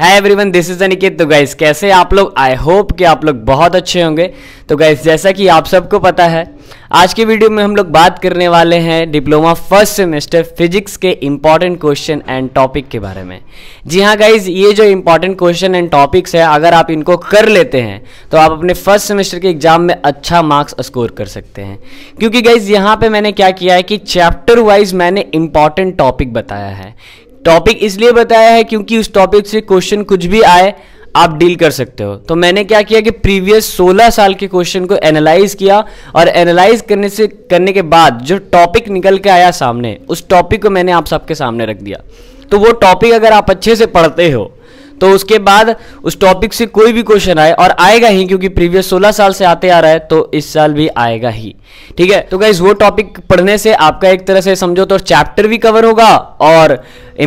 Hi everyone, this is Aniket. तो guys कैसे आप लोग, आई होप कि आप लोग बहुत अच्छे होंगे। तो गाइस जैसा कि आप सबको पता है, आज के वीडियो में हम लोग बात करने वाले हैं डिप्लोमा फर्स्ट सेमेस्टर फिजिक्स के इम्पॉर्टेंट क्वेश्चन एंड टॉपिक के बारे में। जी हाँ गाइस, ये जो इम्पॉर्टेंट क्वेश्चन एंड टॉपिक्स है, अगर आप इनको कर लेते हैं तो आप अपने फर्स्ट सेमेस्टर के एग्जाम में अच्छा मार्क्स स्कोर कर सकते हैं। क्योंकि गाइस यहाँ पे मैंने क्या किया है कि चैप्टर वाइज मैंने इम्पॉर्टेंट टॉपिक बताया है। टॉपिक इसलिए बताया है क्योंकि उस टॉपिक से क्वेश्चन कुछ भी आए आप डील कर सकते हो। तो मैंने क्या किया कि प्रीवियस 16 साल के क्वेश्चन को एनालाइज किया और एनालाइज करने के बाद जो टॉपिक निकल के आया सामने, उस टॉपिक को मैंने आप सबके सामने रख दिया। तो वो टॉपिक अगर आप अच्छे से पढ़ते हो तो उसके बाद उस टॉपिक से कोई भी क्वेश्चन आए, और आएगा ही क्योंकि प्रीवियस 16 साल से आते आ रहा है तो इस साल भी आएगा ही, ठीक है। तो गाइस वो टॉपिक पढ़ने से आपका एक तरह से समझो तो चैप्टर भी कवर होगा और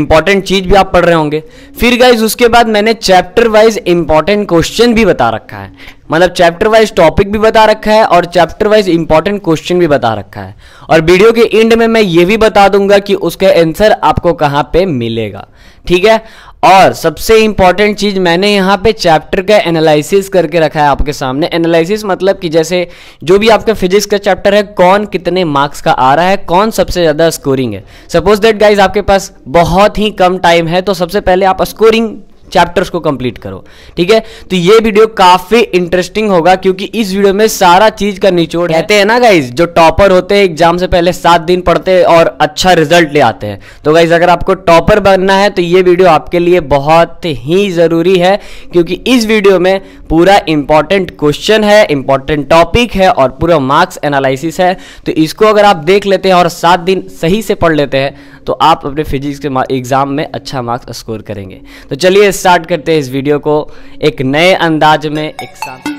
इंपॉर्टेंट चीज भी आप पढ़ रहे होंगे। फिर गाइस उसके बाद मैंने चैप्टर वाइज इंपॉर्टेंट क्वेश्चन भी बता रखा है, मतलब चैप्टर वाइज टॉपिक भी बता रखा है और चैप्टर वाइज इंपॉर्टेंट क्वेश्चन भी बता रखा है। और वीडियो के एंड में मैं ये भी बता दूंगा कि उसका आंसर आपको कहाँ पे मिलेगा, ठीक है। और सबसे इंपॉर्टेंट चीज मैंने यहाँ पे चैप्टर का एनालिसिस करके रखा है आपके सामने। एनालिसिस मतलब कि जैसे जो भी आपका फिजिक्स का चैप्टर है, कौन कितने मार्क्स का आ रहा है, कौन सबसे ज़्यादा स्कोरिंग है। सपोज दैट गाइज आपके पास बहुत ही कम टाइम है, तो सबसे पहले आप स्कोरिंग चैप्टर्स को कंप्लीट करो, ठीक है। तो ये वीडियो काफी इंटरेस्टिंग होगा क्योंकि इस वीडियो में सारा चीज का निचोड़ है। कहते हैं ना गाइज, जो टॉपर होते हैं एग्जाम से पहले 7 दिन पढ़ते हैं और अच्छा रिजल्ट ले आते हैं। तो गाइज अगर आपको टॉपर बनना है तो ये वीडियो आपके लिए बहुत ही जरूरी है, क्योंकि इस वीडियो में पूरा इंपॉर्टेंट क्वेश्चन है, इंपॉर्टेंट टॉपिक है और पूरा मार्क्स एनालिसिस है। तो इसको अगर आप देख लेते हैं और 7 दिन सही से पढ़ लेते हैं तो आप अपने फिजिक्स के एग्जाम में अच्छा मार्क्स स्कोर करेंगे। तो चलिए स्टार्ट करते हैं इस वीडियो को एक नए अंदाज में, एक साथ।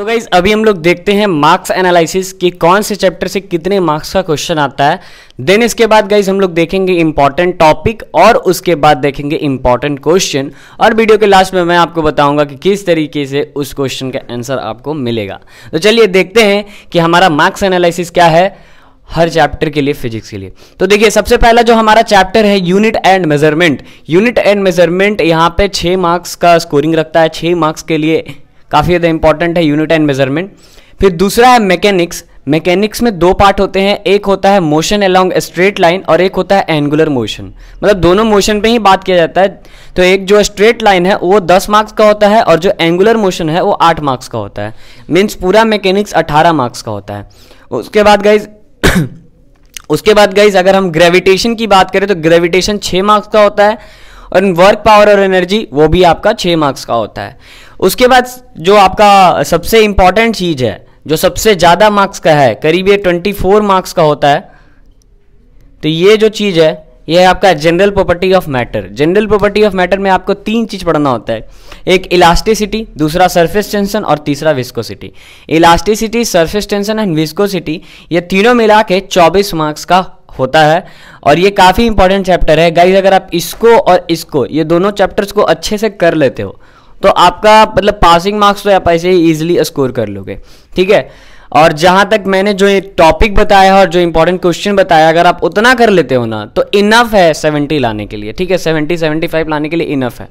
तो गाइज अभी हम लोग देखते हैं मार्क्स एनालिसिस कि कौन से चैप्टर से कितने मार्क्स का क्वेश्चन आता है। देन इसके बाद गाइज हम लोग देखेंगे इंपॉर्टेंट टॉपिक और उसके बाद देखेंगे इंपॉर्टेंट क्वेश्चन, और वीडियो के लास्ट में मैं आपको बताऊंगा कि किस तरीके से उस क्वेश्चन का आंसर आपको मिलेगा। तो चलिए देखते हैं कि हमारा मार्क्स एनालिसिस क्या है हर चैप्टर के लिए, फिजिक्स के लिए। तो देखिए सबसे पहला जो हमारा चैप्टर है unit and measurement. Unit and measurement यहाँ पे 6 मार्क्स का स्कोरिंग रखता है, 6 मार्क्स के लिए काफ़ी ज़्यादा इंपॉर्टेंट है यूनिट एंड मेजरमेंट। फिर दूसरा है मैकेनिक्स। मैकेनिक्स में 2 पार्ट होते हैं, एक होता है मोशन अलॉन्ग स्ट्रेट लाइन और एक होता है एंगुलर मोशन, मतलब दोनों मोशन पे ही बात किया जाता है। तो एक जो स्ट्रेट लाइन है वो 10 मार्क्स का होता है और जो एंगुलर मोशन है वो 8 मार्क्स का होता है। मीन्स पूरा मैकेनिक्स 18 मार्क्स का होता है। उसके बाद गाइज अगर हम ग्रेविटेशन की बात करें तो ग्रेविटेशन 6 मार्क्स का होता है, और वर्क पावर और एनर्जी वो भी आपका 6 मार्क्स का होता है। उसके बाद जो आपका सबसे इंपॉर्टेंट चीज़ है, जो सबसे ज़्यादा मार्क्स का है, करीब ये 24 मार्क्स का होता है, तो ये जो चीज़ है यह है आपका general property of matter. General property of matter में आपको 3 चीज़ पढ़ना होता है, एक इलास्टिसिटी, दूसरा सरफेस टेंशन और तीसरा viscosity. Elasticity, surface tension and viscosity, ये तीनों मिला के 24 मार्क्स का होता है और ये काफ़ी इंपॉर्टेंट चैप्टर है। गाइज अगर आप इसको और इसको, ये दोनों चैप्टर्स को अच्छे से कर लेते हो तो आपका मतलब पासिंग मार्क्स तो आप ऐसे ही ईजिली स्कोर कर लोगे, ठीक है। और जहाँ तक मैंने जो ये टॉपिक बताया और जो इंपॉर्टेंट क्वेश्चन बताया, अगर आप उतना कर लेते हो ना तो इनफ है 70 लाने के लिए, ठीक है। 70-75 लाने के लिए इनफ है।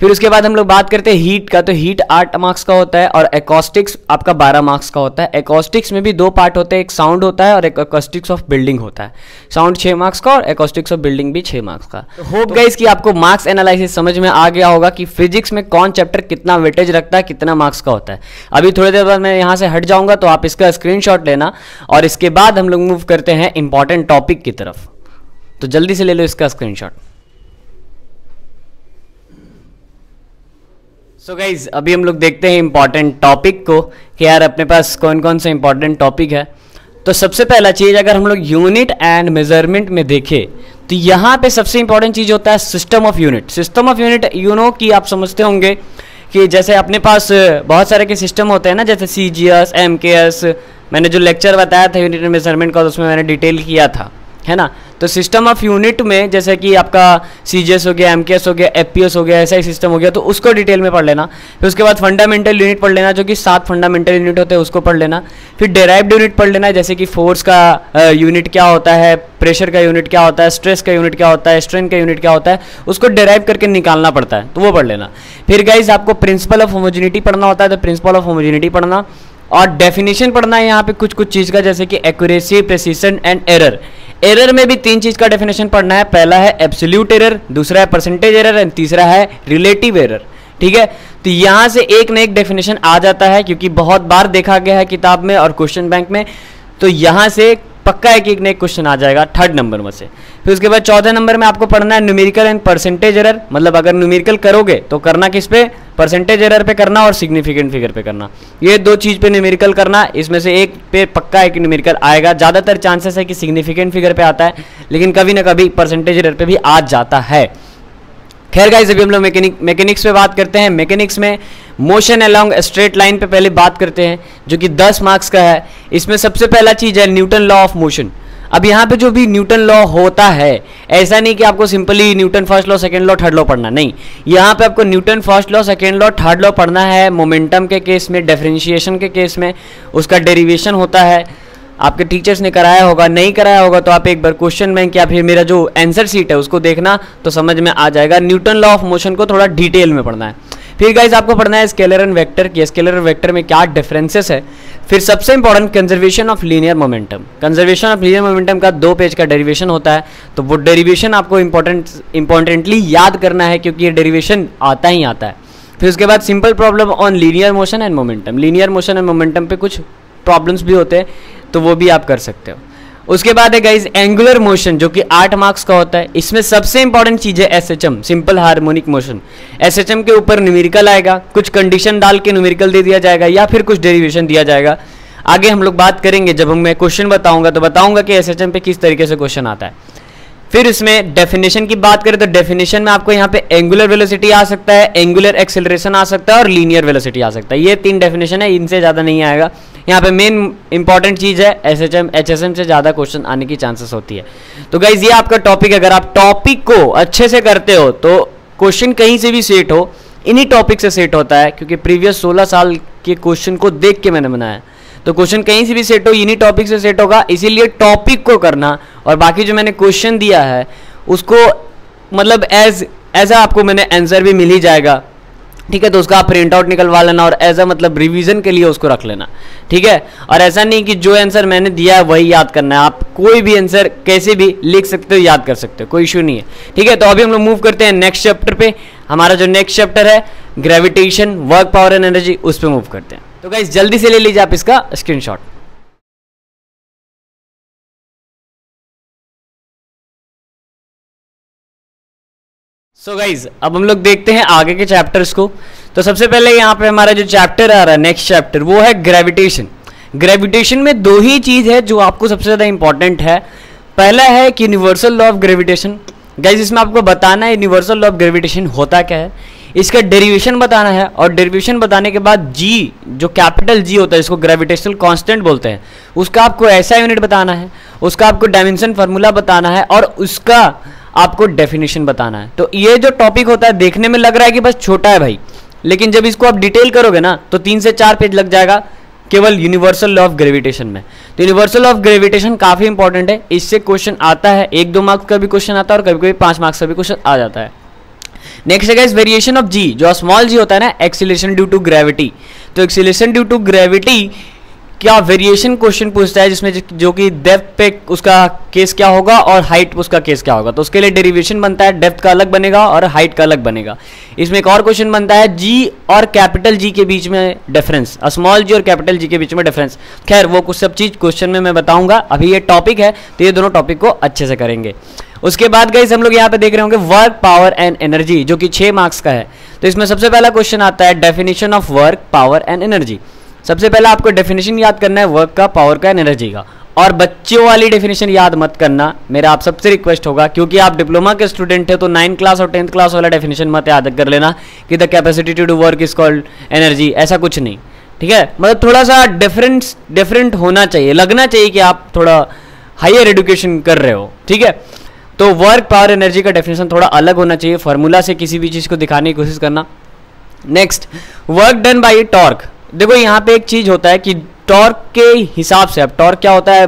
फिर उसके बाद हम लोग बात करते हैं हीट का। तो हीट 8 मार्क्स का होता है और एकॉस्टिक्स आपका 12 मार्क्स का होता है। एकॉस्टिक्स में भी 2 पार्ट होते हैं, एक साउंड होता है और एक एकॉस्टिक्स ऑफ बिल्डिंग होता है। साउंड 6 मार्क्स का और एकॉस्टिक्स ऑफ बिल्डिंग भी 6 मार्क्स का। होप गाइस कि आपको मार्क्स एनालिसिस समझ में आ गया होगा कि फिजिक्स में कौन चैप्टर कितना वेटेज रखता है, कितना मार्क्स का होता है। अभी थोड़ी देर बाद मैं यहाँ से हट जाऊँगा तो आप इसका स्क्रीनशॉट लेना, और इसके बाद हम लोग मूव करते हैं इंपॉर्टेंट टॉपिक की तरफ। तो जल्दी से ले लो इसका स्क्रीनशॉट। सो गाइज अभी हम लोग देखते हैं इंपॉर्टेंट टॉपिक को कि यार अपने पास कौन कौन सा इंपॉर्टेंट टॉपिक है। तो सबसे पहला चीज़ अगर हम लोग यूनिट एंड मेजरमेंट में देखें तो यहाँ पे सबसे इंपॉर्टेंट चीज़ होता है system of unit. System of unit you know कि आप समझते होंगे कि जैसे अपने पास बहुत सारे के सिस्टम होते हैं ना, जैसे CGS, MKS। मैंने जो लेक्चर बताया था यूनिट एंड मेजरमेंट का उसमें मैंने डिटेल किया था, है ना। तो सिस्टम ऑफ यूनिट में जैसे कि आपका CGS हो गया, MKS हो गया, FPS हो गया, ऐसा ही सिस्टम हो गया, तो उसको डिटेल में पढ़ लेना। फिर उसके बाद फंडामेंटल यूनिट पढ़ लेना, जो कि 7 फंडामेंटल यूनिट होते हैं उसको पढ़ लेना। फिर डेराइव्ड यूनिट पढ़ लेना, जैसे कि फोर्स का यूनिट क्या होता है, प्रेशर का यूनिट क्या होता है, स्ट्रेस का यूनिट क्या होता है, स्ट्रेन का यूनिट क्या होता है, उसको डेराइव करके निकालना पड़ता है, तो वो पढ़ लेना। फिर गाइज आपको प्रिंसिपल ऑफ होमोजेनिटी पढ़ना होता है, तो प्रिंसिपल ऑफ होमोजेनिटी पढ़ना और डेफिनेशन पढ़ना है यहाँ पे कुछ कुछ चीज़ का, जैसे कि accuracy, precision and error. Error में भी 3 चीज़ का डेफिनेशन पढ़ना है। पहला है एब्सोल्यूट एरर, दूसरा है परसेंटेज एरर एंड तीसरा है रिलेटिव एरर। ठीक है, तो यहाँ से एक ना एक डेफिनेशन आ जाता है क्योंकि बहुत बार देखा गया है किताब में और क्वेश्चन बैंक में, तो यहाँ से पक्का है कि एक ना एक क्वेश्चन आ जाएगा 3rd नंबर में से। फिर उसके बाद 4th नंबर में आपको पढ़ना है न्यूमेरिकल एंड परसेंटेज एरर। मतलब अगर न्यूमेरिकल करोगे तो करना किस पे, परसेंटेज एरर पे करना और सिग्निफिकेंट फिगर पे करना। ये 2 चीज़ पे न्यूमेरिकल करना, इसमें से एक पे पक्का है कि न्यूमेरिकल आएगा। ज़्यादातर चांसेस है कि सिग्निफिकेंट फिगर पे आता है, लेकिन कभी ना कभी परसेंटेज एरर पे भी आ जाता है। खैर गाइस अभी हम लोग मैकेनिक्स पे बात करते हैं। मैकेनिक्स में मोशन अलॉन्ग स्ट्रेट लाइन पे पहले बात करते हैं, जो कि 10 मार्क्स का है। इसमें सबसे पहला चीज़ है न्यूटन लॉ ऑफ मोशन। अब यहाँ पे जो भी न्यूटन लॉ होता है, ऐसा नहीं कि आपको simply Newton first law, second law, third law पढ़ना, नहीं। यहाँ पे आपको Newton first law, second law, third law पढ़ना है। मोमेंटम के केस में, डिफरेंशिएशन के केस में, उसका डेरिवेशन होता है। आपके टीचर्स ने कराया होगा, नहीं कराया होगा तो आप एक बार क्वेश्चन बैंक या फिर मेरा जो आंसर शीट है उसको देखना तो समझ में आ जाएगा। न्यूटन लॉ ऑफ मोशन को थोड़ा डिटेल में पढ़ना है। फिर गाइज आपको पढ़ना है स्केलर एंड वेक्टर की, स्केलर एंड वेक्टर में क्या डिफरेंसेस है। फिर सबसे important conservation of linear momentum. Conservation of linear momentum का 2 पेज का डेरिवेशन होता है, तो वो डेरिवेशन आपको इंपॉर्टेंटली याद करना है क्योंकि ये डेरिवेशन आता ही आता है। फिर उसके बाद simple problem on linear motion and momentum. Linear motion and momentum पे कुछ प्रॉब्लम्स भी होते हैं तो वो भी आप कर सकते हो। उसके बाद है गाइज एंगुलर मोशन, जो कि 8 मार्क्स का होता है। इसमें सबसे इंपॉर्टेंट चीज़ है SHM, simple harmonic motion. SHM के ऊपर न्यूमेरिकल आएगा, कुछ कंडीशन डाल के न्यूमेरिकल दे दिया जाएगा या फिर कुछ डेरिवेशन दिया जाएगा। आगे हम लोग बात करेंगे, जब मैं क्वेश्चन बताऊंगा तो बताऊंगा कि SHM पे किस तरीके से क्वेश्चन आता है। फिर इसमें डेफिनेशन की बात करें तो डेफिनेशन में आपको यहाँ पे एंगुलर वेलोसिटी आ सकता है, एंगुलर एक्सेलरेशन आ सकता है और लीनियर वेलोसिटी आ सकता है। ये 3 डेफिनेशन है, इनसे ज़्यादा नहीं आएगा। यहाँ पे मेन इंपॉर्टेंट चीज़ है SHM, HSM से ज़्यादा क्वेश्चन आने की चांसेस होती है। तो गाइज ये आपका टॉपिक, अगर आप टॉपिक को अच्छे से करते हो तो क्वेश्चन कहीं से भी सेट हो, इन्हीं टॉपिक से सेट होता है क्योंकि प्रीवियस 16 साल के क्वेश्चन को देख के मैंने बनाया। तो क्वेश्चन कहीं से भी सेट हो, इन्हीं टॉपिक से सेट होगा, इसीलिए टॉपिक को करना। और बाकी जो मैंने क्वेश्चन दिया है उसको मतलब एज आपको मैंने आंसर भी मिल ही जाएगा, ठीक है। तो उसका आप प्रिंट आउट निकलवा लेना और एज मतलब रिवीजन के लिए उसको रख लेना, ठीक है। और ऐसा नहीं कि जो आंसर मैंने दिया है वही याद करना है, आप कोई भी आंसर कैसे भी लिख सकते हो, याद कर सकते हो, कोई इशू नहीं है, ठीक है। तो अभी हम लोग मूव करते हैं नेक्स्ट चैप्टर पे। हमारा जो नेक्स्ट चैप्टर है gravitation, work, power and energy, उस पर मूव करते हैं। तो गाइस जल्दी से ले लीजिए आप इसका स्क्रीनशॉट। सो गाइज अब हम लोग देखते हैं आगे के चैप्टर्स को। तो सबसे पहले यहाँ पे हमारा जो चैप्टर आ रहा है नेक्स्ट चैप्टर, वो है ग्रेविटेशन। ग्रेविटेशन में 2 ही चीज़ है जो आपको सबसे ज़्यादा इंपॉर्टेंट है। पहला है कि universal law of gravitation. Guys इसमें आपको बताना है यूनिवर्सल लॉ ऑफ ग्रेविटेशन होता क्या है, इसका डेरिवेशन बताना है और डेरिवेशन बताने के बाद जी, जो कैपिटल जी होता है जिसको ग्रेविटेशनल कांस्टेंट बोलते हैं, उसका आपको ऐसा यूनिट बताना है, उसका आपको डायमेंशन फार्मूला बताना है और उसका आपको डेफिनेशन बताना है। तो ये जो टॉपिक होता है देखने में लग रहा है कि बस छोटा है भाई, लेकिन जब इसको आप डिटेल करोगे ना तो 3 से 4 पेज लग जाएगा केवल यूनिवर्सल लॉ ऑफ ग्रेविटेशन में। तो यूनिवर्सल लॉ ऑफ ग्रेविटेशन काफ़ी इंपॉर्टेंट है, इससे क्वेश्चन आता है, 1-2 मार्क्स का भी क्वेश्चन आता है और कभी कभी 5 मार्क्स का भी क्वेश्चन आ जाता है। नेक्स्ट है गाइस वेरिएशन ऑफ जी, जो स्मॉल जी होता है ना, एक्सीलरेशन ड्यू टू ग्रेविटी। तो एक्सीलरेशन ड्यू टू ग्रेविटी क्या वेरिएशन क्वेश्चन पूछता है, जिसमें जो कि डेप्थ पे उसका केस क्या होगा और हाइट उसका केस क्या होगा। तो उसके लिए डेरिवेशन बनता है, डेप्थ का अलग बनेगा और हाइट का अलग बनेगा। इसमें एक और क्वेश्चन बनता है जी और कैपिटल जी के बीच में डिफरेंस, स्मॉल जी और कैपिटल जी के बीच में डिफरेंस। खैर वो कुछ सब चीज़ क्वेश्चन में मैं बताऊंगा, अभी ये टॉपिक है तो ये दोनों टॉपिक को अच्छे से करेंगे। उसके बाद गाइस हम लोग यहाँ पे देख रहे होंगे वर्क, पावर एंड एनर्जी, जो कि 6 मार्क्स का है। तो इसमें सबसे पहला क्वेश्चन आता है definition of work, power and energy. सबसे पहला आपको डेफिनेशन याद करना है वर्क का, पावर का एंड एनर्जी का और बच्चों वाली डेफिनेशन याद मत करना, मेरा आप सबसे रिक्वेस्ट होगा क्योंकि आप डिप्लोमा के स्टूडेंट हैं तो 9th क्लास और 10th क्लास वाला डेफिनेशन मत याद कर लेना कि the capacity to do work is called energy, ऐसा कुछ नहीं, ठीक है। मतलब थोड़ा सा डिफरेंट होना चाहिए, लगना चाहिए कि आप थोड़ा हायर एजुकेशन कर रहे हो, ठीक है। तो वर्क पावर एनर्जी का डेफिनेशन थोड़ा अलग होना चाहिए, फार्मूला से किसी भी चीज़ को दिखाने की कोशिश करना। Next, work done by torque. देखो यहाँ पे एक चीज़ होता है कि टॉर्क के हिसाब से, अब टॉर्क क्या होता है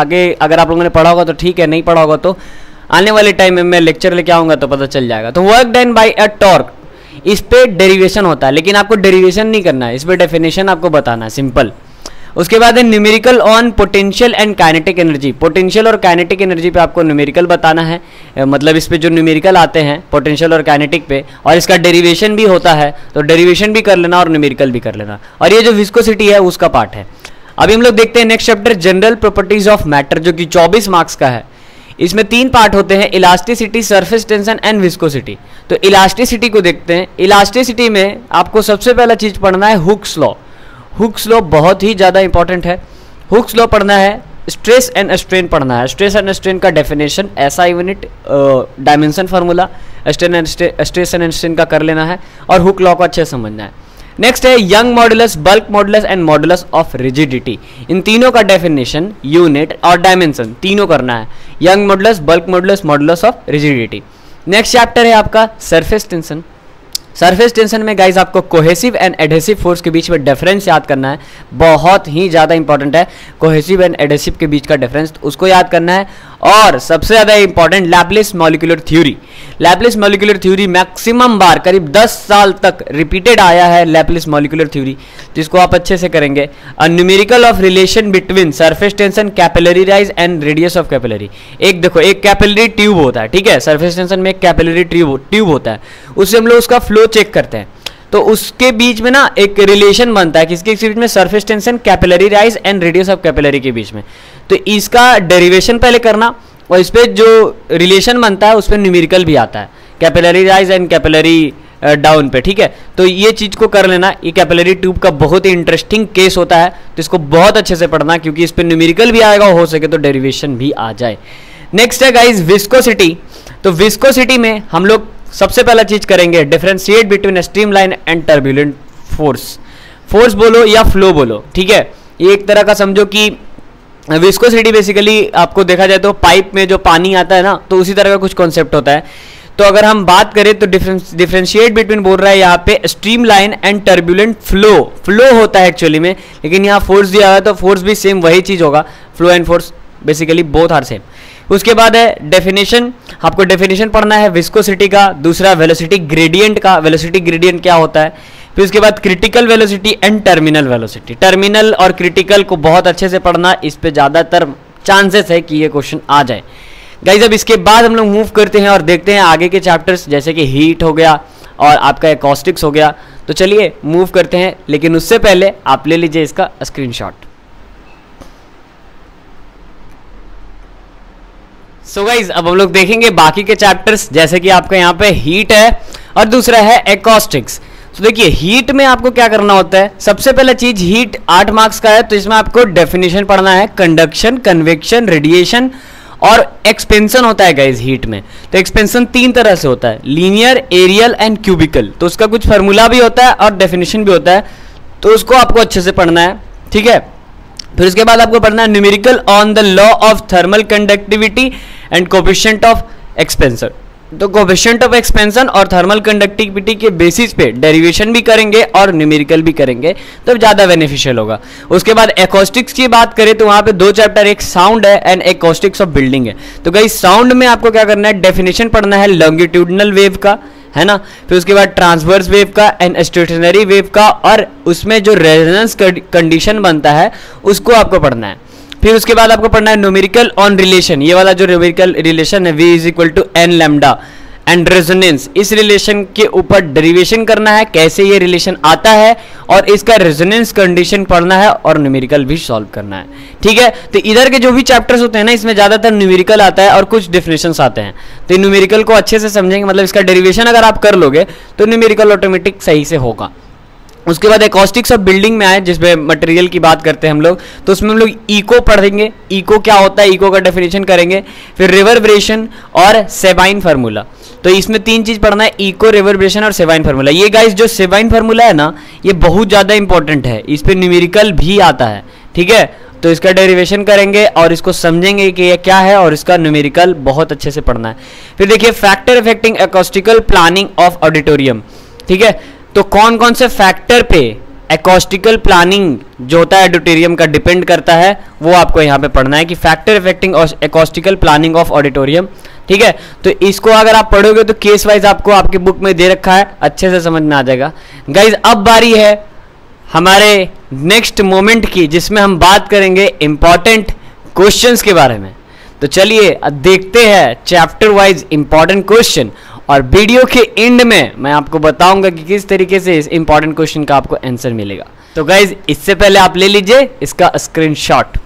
आगे अगर आप लोगों ने पढ़ा होगा तो ठीक है, नहीं पढ़ा होगा तो आने वाले टाइम में मैं लेक्चर लेके आऊँगा तो पता चल जाएगा। तो work done by a torque, इस पर डेरिवेशन होता है, लेकिन आपको डेरिवेशन नहीं करना है, इस पर डेफिनेशन आपको बताना है, सिंपल। उसके बाद है numerical on potential and kinetic energy. Potential और काइनेटिक एनर्जी पे आपको न्यूमेरिकल बताना है, मतलब इस पे जो न्यूमेरिकल आते हैं पोटेंशियल और काइनेटिक पे, और इसका डेरिवेशन भी होता है तो डेरिवेशन भी कर लेना और न्यूमेरिकल भी कर लेना, और ये जो विस्कोसिटी है उसका पार्ट है। अभी हम लोग देखते हैं next chapter general properties of matter, जो कि 24 मार्क्स का है। इसमें 3 पार्ट होते हैं, elasticity, surface tension and viscosity. तो इलास्टिसिटी को देखते हैं। इलास्टिसिटी में आपको सबसे पहला चीज़ पढ़ना है हुक्स लॉ। हुक्स लॉ बहुत ही ज़्यादा इंपॉर्टेंट है, हुक्स लॉ पढ़ना है, स्ट्रेस एंड स्ट्रेन पढ़ना है। स्ट्रेस एंड स्ट्रेन का definition, SI unit, dimension formula, stress and strain का कर लेना है और हुक लॉ को अच्छे से समझना है। नेक्स्ट है Young modulus, bulk modulus and modulus of rigidity. इन तीनों का डेफिनेशन, यूनिट और डायमेंशन तीनों करना है, Young modulus, bulk modulus, modulus of rigidity. Next chapter है आपका सरफेस टेंशन। सरफेस टेंशन में गाइज आपको कोहेसिव एंड एडहेसिव फोर्स के बीच में डिफरेंस याद करना है, बहुत ही ज़्यादा इंपॉर्टेंट है कोहेसिव एंड एडहेसिव के बीच का डिफरेंस, उसको याद करना है। और सबसे ज़्यादा important Laplace molecular theory. Laplace molecular theory maximum बार करीब 10 साल तक रिपीटेड आया है लैपलेस मॉलिक्यूलर थ्योरी, जिसको आप अच्छे से करेंगे। Numerical of relation between surface tension, capillary rise and radius of capillary. एक देखो, एक कैपिलरी ट्यूब होता है, ठीक है, सरफेस टेंशन में एक कैपिलरी ट्यूब होता है, उससे हम लोग उसका फ्लो चेक करते हैं। तो उसके बीच में ना एक रिलेशन बनता है, किसके बीच में, surface tension, capillary rise and radius of capillary के बीच में। तो इसका डेरिवेशन पहले करना और इस पर जो रिलेशन बनता है उस पर न्यूमेरिकल भी आता है, capillary rise and capillary down पे, ठीक है। तो ये चीज़ को कर लेना। ये कैपिलरी ट्यूब का बहुत ही इंटरेस्टिंग केस होता है, तो इसको बहुत अच्छे से पढ़ना क्योंकि इस पर न्यूमेरिकल भी आएगा, हो सके तो डेरिवेशन भी आ जाए। नेक्स्ट है गाइज विस्कोसिटी। तो विस्कोसिटी में हम लोग सबसे पहला चीज़ करेंगे differentiate between streamline and turbulent force. Force बोलो या फ्लो बोलो, ठीक है, ये एक तरह का समझो कि विस्कोसिटी बेसिकली आपको देखा जाए तो पाइप में जो पानी आता है ना, तो उसी तरह का कुछ कॉन्सेप्ट होता है। तो अगर हम बात करें तो डिफरेंशिएट बिटवीन बोल रहा है यहाँ पे streamline and turbulent flow. Flow होता है एक्चुअली में, लेकिन यहाँ फोर्स दिया है तो फोर्स भी सेम वही चीज़ होगा, flow and force basically both are same. उसके बाद है डेफिनेशन, आपको डेफिनेशन पढ़ना है विस्कोसिटी का, दूसरा वेलोसिटी ग्रेडियंट का, वेलोसिटी ग्रेडियंट क्या होता है, फिर उसके बाद critical velocity and terminal velocity. Terminal और क्रिटिकल को बहुत अच्छे से पढ़ना, इस पे ज़्यादातर चांसेस है कि ये क्वेश्चन आ जाए गाइज। अब इसके बाद हम लोग मूव करते हैं और देखते हैं आगे के चैप्टर्स, जैसे कि हीट हो गया और आपका एकॉस्टिक्स हो गया। तो चलिए मूव करते हैं, लेकिन उससे पहले आप ले लीजिए इसका स्क्रीनशॉट। सो गाइज अब हम लोग देखेंगे बाकी के चैप्टर्स, जैसे कि आपका यहाँ पे हीट है और दूसरा है एकॉस्टिक्स। तो देखिए हीट में आपको क्या करना होता है, सबसे पहला चीज हीट 8 मार्क्स का है, तो इसमें आपको डेफिनेशन पढ़ना है, कंडक्शन, कन्वेक्शन, रेडिएशन और एक्सपेंशन होता है गाइज हीट में। तो एक्सपेंशन 3 तरह से होता है, लीनियर, एरियल एंड क्यूबिकल। तो उसका कुछ फार्मूला भी होता है और डेफिनेशन भी होता है, तो उसको आपको अच्छे से पढ़ना है, ठीक है। फिर उसके बाद आपको पढ़ना है numerical on the law of thermal conductivity and coefficient of expansion. तो कोफिशिएंट ऑफ एक्सपेंशन और थर्मल कंडक्टिविटी के बेसिस पे डेरिवेशन भी करेंगे और न्यूमेरिकल भी करेंगे, तो ज़्यादा बेनिफिशियल होगा। उसके बाद एकॉस्टिक्स की बात करें तो वहाँ पे 2 चैप्टर, एक साउंड है एंड एकॉस्टिक्स ऑफ बिल्डिंग है। तो गाइस साउंड में आपको क्या करना है, डेफिनेशन पढ़ना है लॉन्गिट्यूडनल वेव का, है ना, फिर उसके बाद ट्रांसवर्स वेव का एंड स्टेशनरी वेव का, और उसमें जो रेजोनेंस कंडीशन बनता है उसको आपको पढ़ना है। फिर उसके बाद आपको पढ़ना है न्यूमेरिकल ऑन रिलेशन, ये वाला जो न्यूमेरिकल रिलेशन है v is equal to n lambda and resonance, इस रिलेशन के ऊपर डेरिवेशन करना है, कैसे ये रिलेशन आता है और इसका रेजोनेंस कंडीशन पढ़ना है और न्यूमेरिकल भी सॉल्व करना है, ठीक है। तो इधर के जो भी चैप्टर्स होते हैं ना, इसमें ज़्यादातर न्यूमेरिकल आता है और कुछ डेफिनेशंस आते हैं, तो न्यूमेरिकल को अच्छे से समझेंगे, मतलब इसका डेरिवेशन अगर आप कर लोगे तो न्यूमेरिकल ऑटोमेटिक सही से होगा। उसके बाद एकॉस्टिक्स ऑफ बिल्डिंग में आए जिसमें मटेरियल की बात करते हैं हम लोग, तो उसमें हम लोग इको पढ़ेंगे, इको क्या होता है, इको का डेफिनेशन करेंगे, फिर रिवर्बरेशन और सेबाइन फार्मूला। तो इसमें तीन चीज़ पढ़ना है, इको, रिवर्बरेशन और सेबाइन फार्मूला। ये गाइस जो सेबाइन फार्मूला है ना, ये बहुत ज़्यादा इंपॉर्टेंट है, इस पर न्यूमेरिकल भी आता है, ठीक है। तो इसका डेरिवेशन करेंगे और इसको समझेंगे कि ये क्या है, और इसका न्यूमेरिकल बहुत अच्छे से पढ़ना है। फिर देखिए factor affecting acoustical planning of auditorium, ठीक है। तो कौन कौन से फैक्टर पे एकॉस्टिकल प्लानिंग जो होता है ऑडिटोरियम का डिपेंड करता है, वो आपको यहाँ पे पढ़ना है कि factor affecting acoustical planning of auditorium, ठीक है। तो इसको अगर आप पढ़ोगे तो केस वाइज आपको आपके बुक में दे रखा है, अच्छे से समझ में आ जाएगा। गाइज अब बारी है हमारे नेक्स्ट मोमेंट की, जिसमें हम बात करेंगे इंपॉर्टेंट क्वेश्चंस के बारे में। तो चलिए देखते हैं चैप्टर वाइज इंपॉर्टेंट क्वेश्चन, और वीडियो के एंड में मैं आपको बताऊंगा कि किस तरीके से इस इंपॉर्टेंट क्वेश्चन का आपको आंसर मिलेगा। तो गाइज इससे पहले आप ले लीजिए इसका स्क्रीनशॉट।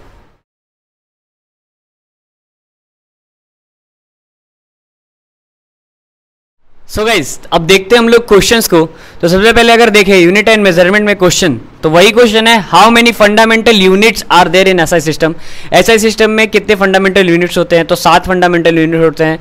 सो गाइज अब देखते हैं हम लोग क्वेश्चंस को। तो सबसे पहले अगर देखें यूनिट एंड मेजरमेंट में क्वेश्चन, तो वही क्वेश्चन है how many fundamental units are there in SI system. SI system में कितने फंडामेंटल यूनिट्स होते हैं, तो 7 फंडामेंटल यूनिट होते हैं,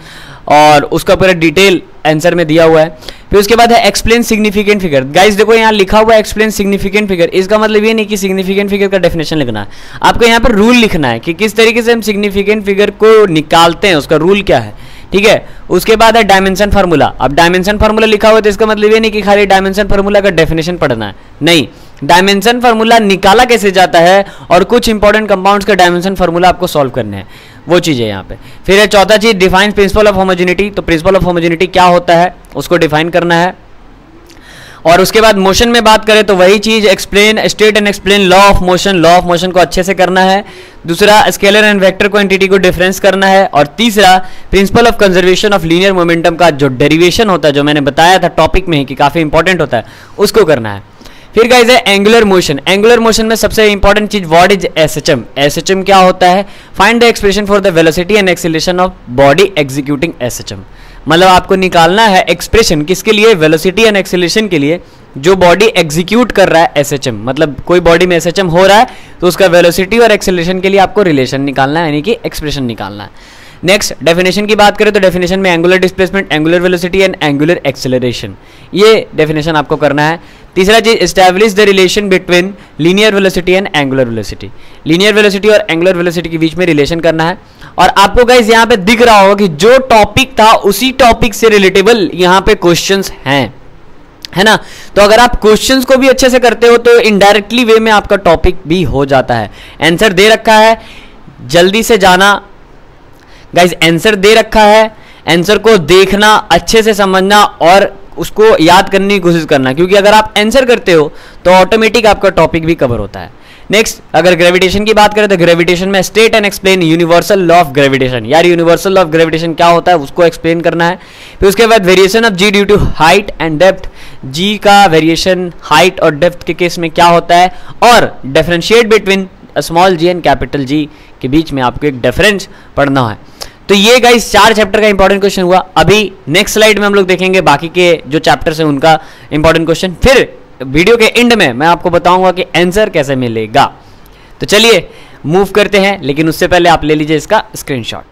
और उसका पूरा डिटेल आंसर में दिया हुआ है। फिर उसके बाद है एक्सप्लेन सिग्निफिकेंट फिगर। गाइज देखो यहाँ लिखा हुआ है एक्सप्लेन सिग्निफिकेंट फिगर, इसका मतलब ये नहीं कि सिग्निफिकेंट फिगर का डेफिनेशन लिखना है, आपको यहाँ पर रूल लिखना है कि किस तरीके से हम सिग्निफिकेंट फिगर को निकालते हैं, उसका रूल क्या है, ठीक है। उसके बाद है डायमेंशन फार्मूला। अब डायमेंशन फार्मूला लिखा हुआ तो इसका मतलब ये नहीं कि खाली डायमेंशन फार्मूला का डेफिनेशन पढ़ना है, नहीं, डायमेंशन फार्मूला निकाला कैसे जाता है और कुछ इंपॉर्टेंट कंपाउंड्स का डायमेंशन फार्मूला आपको सॉल्व करने हैं, वो चीज़ है यहाँ पे। फिर है चौथा चीज़ डिफाइन प्रिंसिपल ऑफ होमोजेनिटी। तो प्रिंसिपल ऑफ होमोजेनिटी क्या होता है उसको डिफाइन करना है। और उसके बाद मोशन में बात करें तो वही चीज़ explain state and explain law of motion, law of motion को अच्छे से करना है। दूसरा स्केलर एंड वेक्टर क्वांटिटी को डिफरेंस करना है। और तीसरा principle of conservation of linear momentum का जो डेरिवेशन होता है, जो मैंने बताया था टॉपिक में ही कि काफ़ी इंपॉर्टेंट होता है, उसको करना है। फिर गाइज है एंगुलर मोशन। एंगुलर मोशन में सबसे इंपॉर्टेंट चीज व्हाट इज एसएचएम। एसएचएम क्या होता है, find the expression for the velocity and acceleration of body executing SHM. मतलब आपको निकालना है एक्सप्रेशन किसके लिए, वेलोसिटी एंड एक्सीलरेशन के लिए जो बॉडी एग्जीक्यूट कर रहा है एसएचएम। मतलब कोई बॉडी में एसएचएम हो रहा है तो उसका वेलोसिटी और एक्सीलरेशन के लिए आपको रिलेशन निकालना है, यानी कि एक्सप्रेशन निकालना है। नेक्स्ट डेफिनेशन की बात करें तो डेफिनेशन में angular displacement, angular velocity and angular acceleration, ये डेफिनेशन आपको करना है। तीसरा चीज establish the relation between linear velocity and angular velocity, linear velocity और एंगुलर वेलोसिटी के बीच में रिलेशन करना है। और आपको गाइस यहाँ पे दिख रहा होगा कि जो टॉपिक था उसी टॉपिक से रिलेटेबल यहाँ पे क्वेश्चंस हैं, है ना। तो अगर आप क्वेश्चंस को भी अच्छे से करते हो तो इनडायरेक्टली वे में आपका टॉपिक भी हो जाता है। आंसर दे रखा है, जल्दी से जाना गाइज, आंसर दे रखा है, आंसर को देखना, अच्छे से समझना और उसको याद करने की कोशिश करना, क्योंकि अगर आप आंसर करते हो तो ऑटोमेटिक आपका टॉपिक भी कवर होता है। नेक्स्ट अगर ग्रेविटेशन की बात करें तो ग्रेविटेशन में state and explain universal law of gravitation. यार यूनिवर्सल लॉ ऑफ ग्रेविटेशन क्या होता है उसको एक्सप्लेन करना है। फिर उसके बाद variation of ji due to height and depth, जी का वेरिएशन हाइट और डेप्थ के केस में क्या होता है, और differentiate between small ji and capital G के बीच में आपको एक डिफरेंस पढ़ना है। तो ये गाइस 4 चैप्टर का इंपॉर्टेंट क्वेश्चन हुआ। अभी नेक्स्ट स्लाइड में हम लोग देखेंगे बाकी के जो चैप्टर्स हैं उनका इंपॉर्टेंट क्वेश्चन, फिर वीडियो के एंड में मैं आपको बताऊंगा कि आंसर कैसे मिलेगा। तो चलिए मूव करते हैं, लेकिन उससे पहले आप ले लीजिए इसका स्क्रीनशॉट।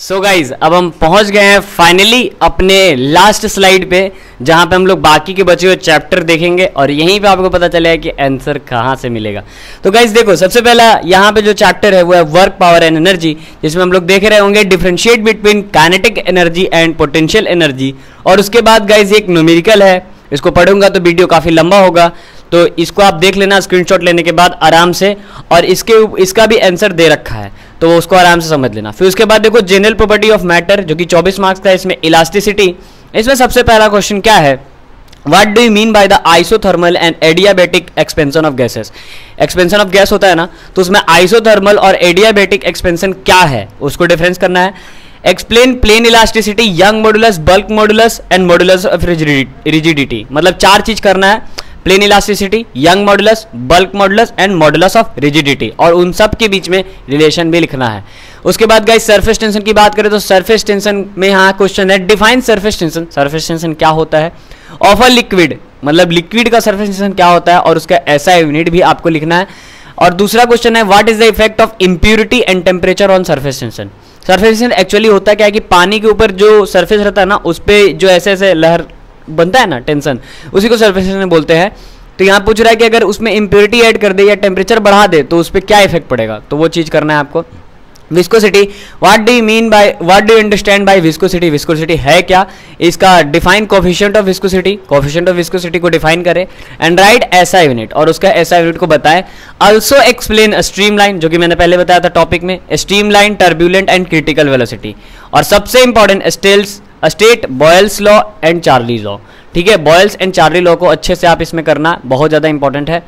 सो गाइज अब हम पहुंच गए हैं फाइनली अपने लास्ट स्लाइड पे, जहां पे हम लोग बाकी के बचे हुए चैप्टर देखेंगे और यहीं पे आपको पता चलेगा कि आंसर कहां से मिलेगा। तो गाइज देखो सबसे पहला यहां पे जो चैप्टर है वो है वर्क पावर एंड एनर्जी, जिसमें हम लोग देख रहे होंगे differentiate between kinetic energy and potential energy. और उसके बाद गाइज एक न्यूमेरिकल है, इसको पढ़ूंगा तो वीडियो काफ़ी लंबा होगा, तो इसको आप देख लेना स्क्रीनशॉट लेने के बाद आराम से, और इसका भी आंसर दे रखा है तो उसको आराम से समझ लेना। फिर उसके बाद देखो जनरल प्रॉपर्टी ऑफ मैटर जो कि 24 मार्क्स का है, इसमें इलास्टिसिटी। इसमें सबसे पहला क्वेश्चन क्या है, what do you mean by the isothermal and adiabatic expansion of gases. Expansion of gas होता है ना, तो उसमें आइसोथर्मल और एडियाबैटिक एक्सपेंशन क्या है उसको डिफरेंस करना है। Explain plane elasticity, Young modulus, bulk modulus and modulus of rigidity. मतलब 4 चीज करना है, plane elasticity, Young modulus, bulk modulus and modulus of rigidity, और उन सब के बीच में रिलेशन भी लिखना है। उसके बाद गाइस सरफेस टेंशन की बात करें तो सरफेस टेंशन में यहाँ क्वेश्चन है define surface tension, surface tension क्या होता है। ऑफ अ लिक्विड, मतलब लिक्विड का सरफेस टेंशन क्या होता है और उसका ऐसा यूनिट भी आपको लिखना है। और दूसरा क्वेश्चन है what is the effect of impurity and temperature on surface tension. Surface tension actually होता क्या है कि पानी के ऊपर जो सरफेस रहता है ना उस पर जो ऐसे ऐसे लहर बनता है ना टेंशन, उसी को सरफेस टेंशन बोलते हैं। तो यहाँ पूछ रहा है कि अगर उसमें इंप्योरिटी ऐड कर दे या टेम्परेचर बढ़ा दे तो उस पर क्या इफेक्ट पड़ेगा, तो वो चीज़ करना है आपको। Viscosity, what do you understand by viscosity, viscosity है क्या, इसका define coefficient of viscosity, coefficient of viscosity को डिफाइन करें एंड राइट एसआई यूनिट और उसका एसआई यूनिट को बताएं। आल्सो एक्सप्लेन स्ट्रीमलाइन, जो कि मैंने पहले बताया था टॉपिक में, streamline, turbulent and critical velocity. और सबसे important state, Boyle's law and Charlie law, ठीक है, बॉयल्स एंड चार्ली लॉ को अच्छे से आप इसमें करना, बहुत ज़्यादा इंपॉर्टेंट है।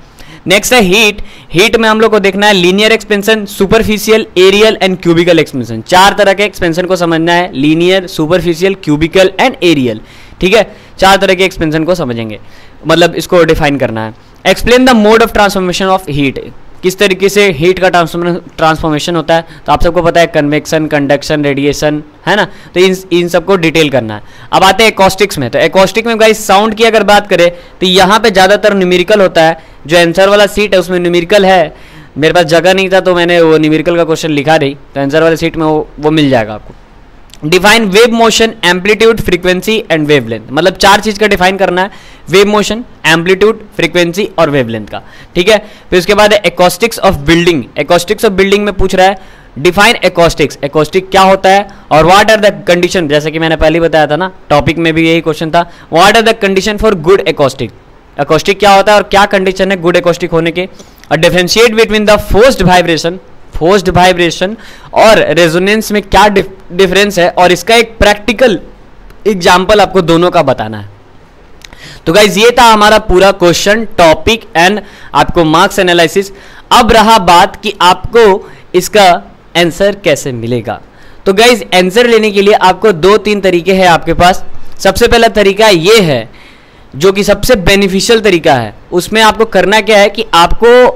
नेक्स्ट है हीट। हीट में हम लोग को देखना है linear expansion, superficial, areal and cubical expansion, चार तरह के एक्सपेंशन को समझना है, linear, superficial, cubical and areal, ठीक है, चार तरह के एक्सपेंशन को समझेंगे, मतलब इसको डिफाइन करना है। Explain the mode of transformation of heat, किस तरीके से हीट का ट्रांसफॉर्मेशन होता है, तो आप सबको पता है कन्वेक्शन, कंडक्शन, रेडिएशन, है ना, तो इन सबको डिटेल करना है। अब आते हैं एकॉस्टिक्स में। तो एकॉस्टिक में गाइस साउंड की अगर बात करें तो यहाँ पे ज़्यादातर न्यूमेरिकल होता है, जो आंसर वाला सीट है उसमें न्यूमेरिकल है, मेरे पास जगह नहीं था तो मैंने वो न्यूमेरिकल का क्वेश्चन लिखा नहीं, तो आंसर वाले सीट में वो मिल जाएगा आपको। Define wave motion, amplitude, frequency and wavelength, मतलब चार चीज़ का डिफाइन करना है, वेव मोशन, एम्पलीट्यूड, फ्रीक्वेंसी और वेवलेंथ का, ठीक है। फिर उसके बाद acoustics of building, acoustics of building में पूछ रहा है डिफाइन एकॉस्टिक्स, एकॉस्टिक क्या होता है और व्हाट आर द कंडीशन, जैसे कि मैंने पहले बताया था ना टॉपिक में भी यही क्वेश्चन था, what are the condition for good acoustic, acoustic क्या होता है और क्या कंडीशन है गुड एकॉस्टिक होने के। और differentiate between the forced vibration और रेजोनेंस में क्या डिफरेंस है और इसका एक प्रैक्टिकल एग्जाम्पल आपको दोनों का बताना है। तो गाइज ये था हमारा पूरा क्वेश्चन टॉपिक एंड आपको मार्क्स एनालिसिस। अब रहा बात कि आपको इसका आंसर कैसे मिलेगा। तो गाइज आंसर लेने के लिए आपको 2-3 तरीके हैं आपके पास। सबसे पहला तरीका ये है जो कि सबसे बेनिफिशियल तरीका है, उसमें आपको करना क्या है कि आपको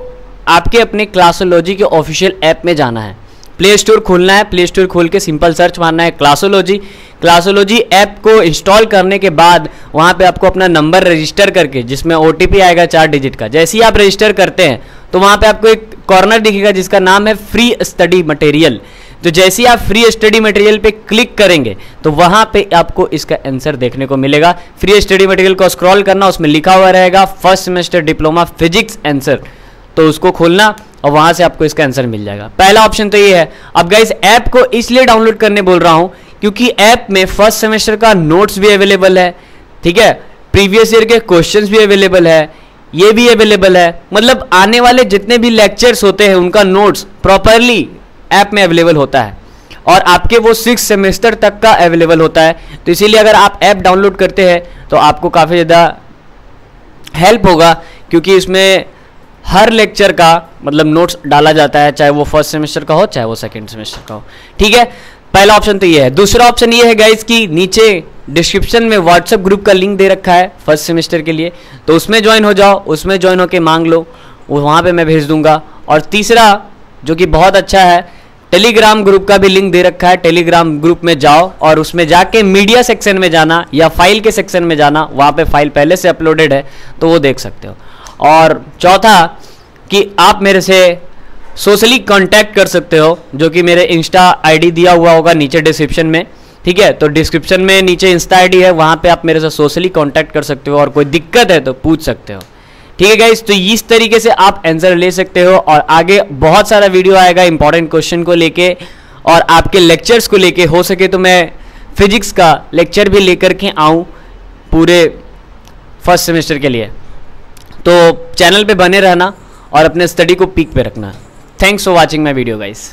आपके अपने क्लासोलॉजी के ऑफिशियल ऐप में जाना है, प्ले स्टोर खोलना है, प्ले स्टोर खोल के सिंपल सर्च मारना है क्लासोलॉजी, क्लासोलॉजी ऐप को इंस्टॉल करने के बाद वहाँ पे आपको अपना नंबर रजिस्टर करके, जिसमें ओटीपी आएगा 4 डिजिट का, जैसे ही आप रजिस्टर करते हैं तो वहाँ पे आपको एक कॉर्नर दिखेगा जिसका नाम है फ्री स्टडी मटेरियल। तो जैसे ही आप फ्री स्टडी मटेरियल पे क्लिक करेंगे तो वहाँ पे आपको इसका आंसर देखने को मिलेगा। फ्री स्टडी मटेरियल को स्क्रॉल करना, उसमें लिखा हुआ रहेगा first semester diploma physics answer, तो उसको खोलना और वहाँ से आपको इसका आंसर मिल जाएगा। पहला ऑप्शन तो ये है। अब गाइस ऐप को इसलिए डाउनलोड करने बोल रहा हूँ क्योंकि ऐप में फर्स्ट सेमेस्टर का नोट्स भी अवेलेबल है, ठीक है, प्रीवियस ईयर के क्वेश्चंस भी अवेलेबल है, ये भी अवेलेबल है, मतलब आने वाले जितने भी लेक्चर्स होते हैं उनका नोट्स प्रॉपरली ऐप में अवेलेबल होता है और आपके वो 6 सेमेस्टर तक का अवेलेबल होता है। तो इसीलिए अगर आप ऐप डाउनलोड करते हैं तो आपको काफ़ी ज़्यादा हेल्प होगा क्योंकि इसमें हर लेक्चर का मतलब नोट्स डाला जाता है, चाहे वो फर्स्ट सेमेस्टर का हो चाहे वो सेकेंड सेमेस्टर का हो, ठीक है। पहला ऑप्शन तो ये है। दूसरा ऑप्शन ये है गाइज कि नीचे डिस्क्रिप्शन में व्हाट्सएप ग्रुप का लिंक दे रखा है फर्स्ट सेमेस्टर के लिए, तो उसमें ज्वाइन हो जाओ, उसमें ज्वाइन होके मांग लो, वहाँ पे मैं भेज दूंगा। और तीसरा जो कि बहुत अच्छा है, टेलीग्राम ग्रुप का भी लिंक दे रखा है, टेलीग्राम ग्रुप में जाओ और उसमें जाके मीडिया सेक्शन में जाना या फाइल के सेक्शन में जाना, वहाँ पर फाइल पहले से अपलोडेड है तो वो देख सकते हो। और चौथा कि आप मेरे से सोशली कांटेक्ट कर सकते हो, जो कि मेरे इंस्टा आईडी दिया हुआ होगा नीचे डिस्क्रिप्शन में, ठीक है, तो डिस्क्रिप्शन में नीचे इंस्टा आईडी है, वहाँ पे आप मेरे से सोशली कांटेक्ट कर सकते हो और कोई दिक्कत है तो पूछ सकते हो, ठीक है गाइस। तो इस तरीके से आप आंसर ले सकते हो और आगे बहुत सारा वीडियो आएगा इंपॉर्टेंट क्वेश्चन को लेके और आपके लेक्चर्स को लेके, हो सके तो मैं फिजिक्स का लेक्चर भी लेकर के आऊँ पूरे फर्स्ट सेमेस्टर के लिए। तो चैनल पे बने रहना और अपने स्टडी को पीक पे रखना। Thanks for watching my video guys.